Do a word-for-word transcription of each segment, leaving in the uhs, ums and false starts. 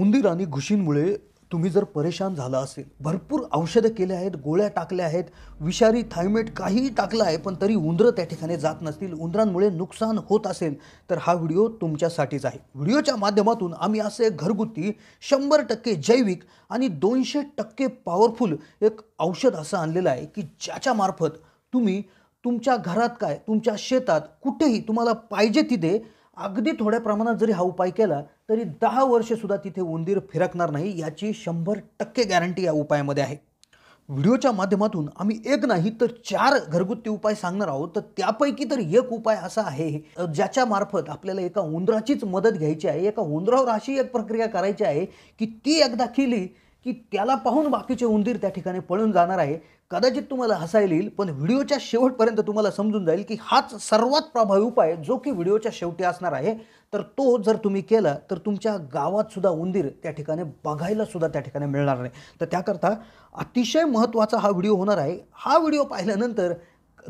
उंदीर आणि घुशींमुळे तुम्ही जर परेशान झाला असेल, भरपूर औषधं केले आहेत, गोळ्या टाकल्या आहेत, विषारी थायमेट काही टाकलं आहे, पण तरी उंदरं त्या ठिकाणी जात नसतील, उंदरांमुळे नुकसान होत असेल तर हा व्हिडिओ तुमच्यासाठीच आहे। व्हिडिओच्या माध्यमातून आम्ही असे घरगुती शंभर टक्के जैविक आणि दोनशे टक्के पॉवरफुल एक औषध असं आणलेलं आहे की ज्याच्यामार्फत तुम्ही तुमच्या घरात काय तुमच्या शेतात कुठेही तुम्हाला पाहिजे तिथे अगदी थोड्या प्रमाणात जरी हा उपाय केला तरी दहा वर्षे सुद्धा तिथे उंदीर फिरकणार नाही, याची शंभर टक्के गॅरंटी या उपायामध्ये आहे। व्हिडिओच्या माध्यमातून आम्ही एक नाही तर चार घरगुती उपाय सांगणार आहोत, तर त्यापैकी तर एक उपाय असा आहे ज्याच्यामार्फत आपल्याला एका उंदराचीच मदत घ्यायची आहे, एका उंदरावर अशी एक प्रक्रिया करायची आहे की ती एकदा केली की त्याला पाहून बाकीचे उंदीर त्या ठिकाणी पळून जाणार आहे। कदाचित तुम्हाला हसायला येईल पण व्हिडिओच्या शेवटपर्यंत तुम्हाला समजून जाईल की हाच सर्वात प्रभावी उपाय जो की व्हिडिओच्या शेवटी असणार आहे, तर तो जर तुम्ही केला तर तुमच्या गावात सुद्धा उंदीर त्या ठिकाणी बघायला सुद्धा त्या ठिकाणी मिळणार नाही। तर त्याकरता अतिशय महत्त्वाचा हा व्हिडिओ होणार आहे। हा व्हिडिओ पाहिल्यानंतर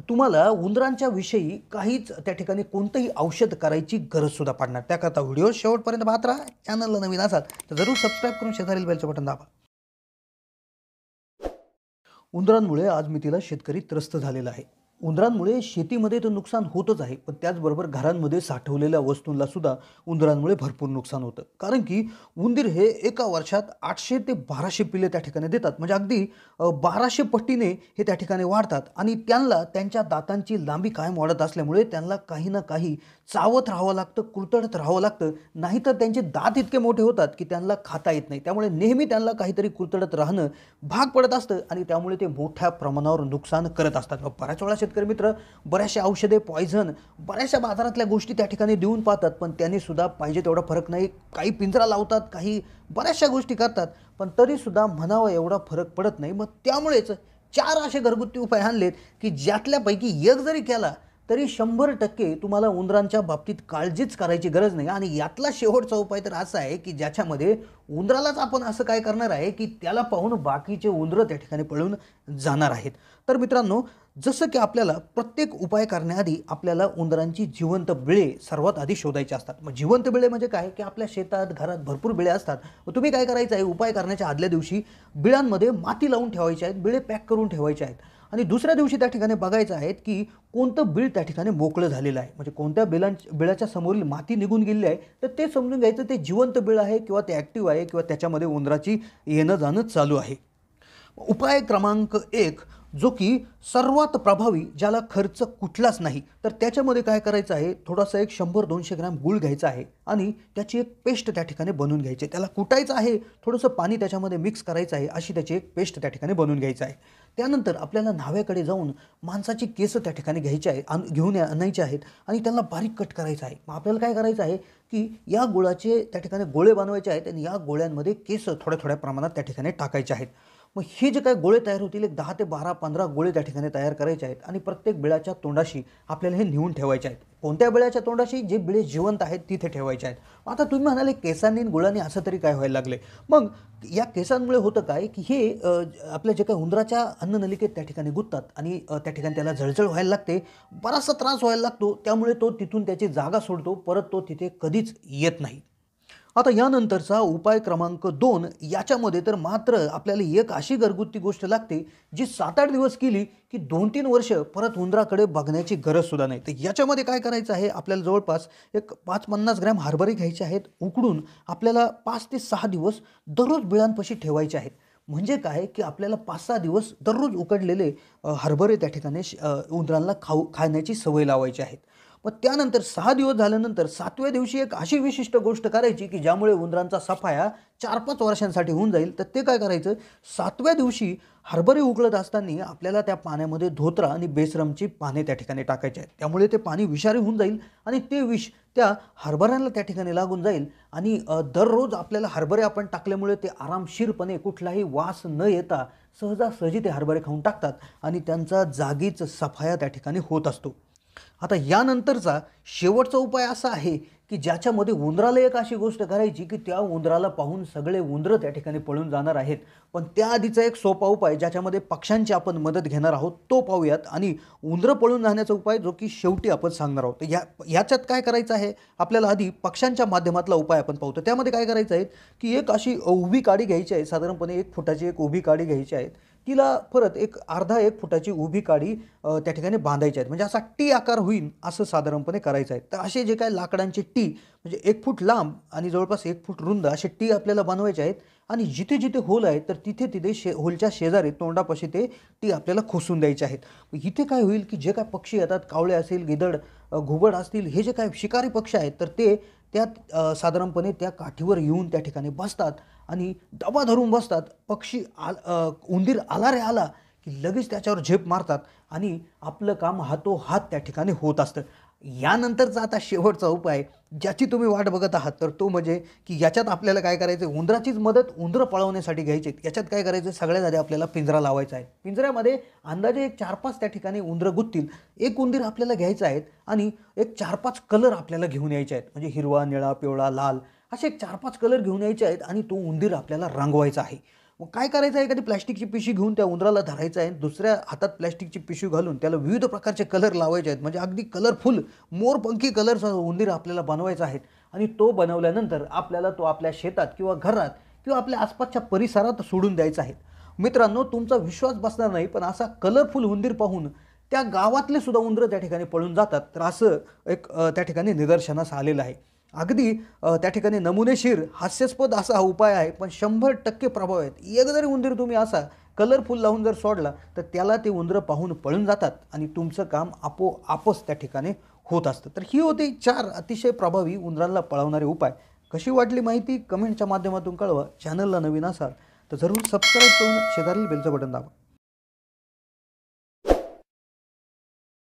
तुम्हाला उंदरांच्या विषयी काहीच त्या ठिकाणी कोणतेही औषध करायची गरज सुद्धा पडणार। त्याकरता व्हिडिओ शेवटपर्यंत पाहत राहा। चॅनलला नवीन असाल तर जरूर सबस्क्राईब करून शेजारील बेलचं बटन दाबा। उंदरांमुळे आज मी तिला शेतकरी त्रस्त झालेला आहे। उंदरांमुळे शेतीमध्ये तर नुकसान होतच आहे, पण त्याचबरोबर घरांमध्ये साठवलेल्या वस्तूंना सुद्धा उंदरांमुळे भरपूर नुकसान होतं, कारण की उंदीर हे एका वर्षात आठशे ते बाराशे पिल्ले त्या ठिकाणी देतात, म्हणजे अगदी बाराशे पट्टीने हे त्या ठिकाणी वाढतात आणि त्यांना त्यांच्या दातांची लांबी कायम वाढत असल्यामुळे त्यांना काही ना काही चावत राहावं लागतं, कुरतडत राहावं लागतं, नाहीतर त्यांचे दात इतके मोठे होतात की त्यांना खाता येत नाही, त्यामुळे नेहमी त्यांना काहीतरी कुरतडत राहणं भाग पडत असतं आणि त्यामुळे ते मोठ्या प्रमाणावर नुकसान करत असतात। बऱ्याच वेळा शेतकरी मित्र बऱ्याचशे औषधे, पॉयझन, बऱ्याचशा बाजारातल्या गोष्टी त्या ठिकाणी देऊन पाहतात, पण त्यांनी सुद्धा पाहिजे तेवढा फरक नाही, काही पिंजरा लावतात, काही बऱ्याचशा गोष्टी करतात, पण तरीसुद्धा म्हणावं एवढा फरक पडत नाही। मग त्यामुळेच चार असे घरगुती उपाय आणलेत की ज्यातल्यापैकी एक जरी केला तरी शंभर टक्के तुम्हाला उंदरांच्या बाबतीत काळजीच करायची गरज नाही। आणि यातला शेवटचा उपाय तर असा आहे की ज्याच्यामध्ये उंदरालाच आपण असं काय करणार आहे की त्याला पाहून बाकीचे उंदरं त्या ठिकाणी पळून जाणार आहेत। तर मित्रांनो, जसं की आपल्याला प्रत्येक उपाय करण्याआधी आपल्याला उंदरांची जिवंत बिळे सर्वात आधी शोधायचे असतात। मग जिवंत बिळे म्हणजे काय की आपल्या शेतात घरात भरपूर बिळे असतात, मग तुम्ही काय करायचं आहे, उपाय करण्याच्या आदल्या दिवशी बिळांमध्ये माती लावून ठेवायची आहेत, बिळे पॅक करून ठेवायचे आहेत आणि दुसऱ्या दिवशी त्या ठिकाणी बघायचं आहे की कोणतं बिळ त्या ठिकाणी मोकळं झालेलं आहे, म्हणजे कोणत्या बिळांच्या बिळाच्या समोरील माती निघून गेलेली आहे तर ते समजून घ्यायचं ते जिवंत बिळ आहे किंवा ते ॲक्टिव्ह आहे किंवा त्याच्यामध्ये उंदराची येणं जाणं चालू आहे। उपाय क्रमांक एक जो की सर्वात प्रभावी, ज्याला खर्च कुठलाच नाही, तर त्याच्यामध्ये काय करायचं आहे, थोडासा एक शंभर दोनशे ग्रॅम गूळ घ्यायचा आहे आणि त्याची एक पेस्ट त्या ठिकाणी बनवून घ्यायची, त्याला कुटायचं आहे, थोडंसं पाणी त्याच्यामध्ये मिक्स करायचं आहे, अशी त्याची एक पेस्ट त्या ठिकाणी बनवून घ्यायचं आहे। त्यानंतर आपल्याला न्हाव्याकडे जाऊन माणसाची केसं त्या ठिकाणी घ्यायची आहे, आण घेऊन आणायचे आहेत आणि त्यांना बारीक कट करायचं आहे। मग आपल्याला काय करायचं आहे की या गुळाचे त्या ठिकाणी गोळे बनवायचे आहेत आणि या गोळ्यांमध्ये केसं थोड्या थोड्या प्रमाणात त्या ठिकाणी टाकायचे आहेत। मग हे जे काही गोळे तयार होतील एक दहा ते बारा पंधरा गोळे त्या ठिकाणी तयार करायचे आहेत आणि प्रत्येक बिळाच्या तोंडाशी आपल्याला हे नेऊन ठेवायचे आहेत। कोणत्या बिळाच्या तोंडाशी? जे बिळे जिवंत आहेत तिथे ठेवायचे आहेत। आता तुम्ही म्हणाले केसांनी गुळांनी असं तरी काय व्हायला लागले, मग या केसांमुळे होतं काय की हे आपल्या जे काही उंदराच्या अन्ननलिकेत त्या ठिकाणी गुंततात आणि त्या ठिकाणी त्याला झळझळ व्हायला लागते, बराचसा त्रास व्हायला लागतो, त्यामुळे तो तिथून त्याची जागा सोडतो, परत तो तिथे कधीच येत नाही। आता यानंतरचा उपाय क्रमांक दोन, याच्यामध्ये तर मात्र आपल्याला एक अशी घरगुती गोष्ट लागते जी सात आठ दिवस केली की दोन तीन वर्ष परत उंदराकडे बघण्याची गरजसुद्धा नाही। तर याच्यामध्ये काय करायचं आहे, आपल्याला जवळपास एक पाच पन्नास ग्रॅम हरभरे घ्यायचे आहेत, उकडून आपल्याला पाच ते सहा दिवस दररोज बिळांपाशी ठेवायचे आहेत। म्हणजे काय की आपल्याला पाच सहा दिवस दररोज उकडलेले हरभरे त्या ठिकाणी उंदरांना खाऊ खाण्याची सवय लावायची आहेत। मग त्यानंतर सहा दिवस झाल्यानंतर सातव्या दिवशी एक अशी विशिष्ट गोष्ट करायची की ज्यामुळे उंदरांचा सफाया चार पाच वर्षांसाठी होऊन जाईल। तर ते काय करायचं, सातव्या दिवशी हरभरे उकळत असताना आपल्याला त्या पाण्यामध्ये धोत्रा आणि बेसरमची पाने त्या ठिकाणी टाकायची आहेत, त्यामुळे ते पाणी विषारी होऊन जाईल आणि ते विष त्या हरभऱ्यांना त्या ठिकाणी लागून जाईल आणि दररोज आपल्याला हरभरे आपण टाकल्यामुळे ते आरामशीरपणे कुठलाही वास न येता सहजासहजी ते हरभरे खाऊन टाकतात आणि त्यांचा जागीच सफाया त्या ठिकाणी होत असतो। आता यानंतरचा शेवटचा उपाय असा आहे की ज्याच्यामध्ये उंदराला एक अशी गोष्ट करायची की त्या उंदराला पाहून सगळे उंदर त्या ठिकाणी पळून जाणार आहेत। पण त्याआधीचा एक सोपा उपाय ज्याच्यामध्ये पक्ष्यांची आपण मदत घेणार आहोत तो पाहूयात आणि उंदर पळून जाण्याचा उपाय जो की शेवटी आपण सांगणार आहोत। या याच्यात काय करायचं आहे आपल्याला आधी पक्ष्यांच्या माध्यमातला उपाय आपण पाहतो। त्यामध्ये काय करायचं आहे की एक अशी उभी काडी घ्यायची आहे, साधारणपणे एक फुटाची एक उभी काडी घ्यायची आहे, तिला परत एक अर्धा एक फुटाची उभी काडी त्या ठिकाणी बांधायची आहे, म्हणजे असा टी आकार होईल असं साधारणपणे करायचं आहे। तर असे जे काही लाकडांचे टी म्हणजे एक फूट लांब आणि जवळपास एक फूट रुंद असे टी आपल्याला बनवायचे आहेत आणि जिथे जिथे होल आहे तर तिथे तिथे शे होलच्या शेजारी तोंडापाशी ते टी आपल्याला खोसून द्यायचे आहेत। इथे काय होईल की जे काय पक्षी येतात, कावळे असेल, गिदड, घुबड असतील, हे जे काय शिकारी पक्षी आहेत तर ते त्या साधारणपणे त्या काठीवर येऊन त्या ठिकाणी बसतात आणि दबा धरून बसतात। पक्षी आल उंदीर आला रे आला की लगेच त्याच्यावर झेप मारतात आणि आपलं काम हातोहात त्या ठिकाणी होत असतं। यानंतरचा आता शेवटचा उपाय ज्याची तुम्ही वाट बघत आहात तर तो म्हणजे की याच्यात आपल्याला काय करायचं आहे, उंदराचीच मदत उंदरं पळवण्यासाठी घ्यायची आहे। याच्यात काय करायचं, सगळ्यात आधी आपल्याला पिंजरा लावायचा आहे। पिंजऱ्यामध्ये अंदाजे एक चार पाच त्या ठिकाणी उंदरं गुंततील, एक उंदीर आपल्याला घ्यायचा आहे आणि एक चार पाच कलर आपल्याला घेऊन यायचे आहेत, म्हणजे हिरवा, निळा, पिवळा, लाल असे एक चार पाच कलर घेऊन यायचे आहेत आणि तो उंदीर आपल्याला रंगवायचा आहे। मग काय करायचं आहे, एखादी प्लॅस्टिकची पिशवी घेऊन त्या उंदराला धरायचं आहे, दुसऱ्या हातात प्लॅस्टिकची पिशवी घालून त्याला विविध प्रकारचे कलर लावायचे आहेत, म्हणजे अगदी कलरफुल मोरपंखी कलरचा उंदीर आपल्याला बनवायचा आहे आणि तो बनवल्यानंतर आपल्याला तो आपल्या शेतात किंवा घरात किंवा आपल्या आसपासच्या परिसरात सोडून द्यायचा आहे। मित्रांनो, तुमचा विश्वास बसणार नाही पण असा कलरफुल उंदीर पाहून त्या गावातले सुद्धा उंदरं त्या ठिकाणी पळून जातात। तर असं एक त्या ठिकाणी निदर्शनास आलेलं आहे। अगदी त्या ठिकाणी नमुनेशीर हास्यास्पद असा हा उपाय आहे पण शंभर टक्के प्रभाव आहे। एक जरी उंदीर तुम्ही असा कलरफुल लावून जर सोडला तर त्याला ते उंदरं पाहून पळून जातात आणि तुमचं काम आपोआपच त्या ठिकाणी होत असतं। तर ही होती चार अतिशय प्रभावी उंदरांना पळवणारे उपाय। कशी वाटली माहिती कमेंटच्या माध्यमातून कळवा। चॅनलला नवीन असाल तर जरूर सबस्क्राईब करून शेजारील बेलचं बटन दाबा।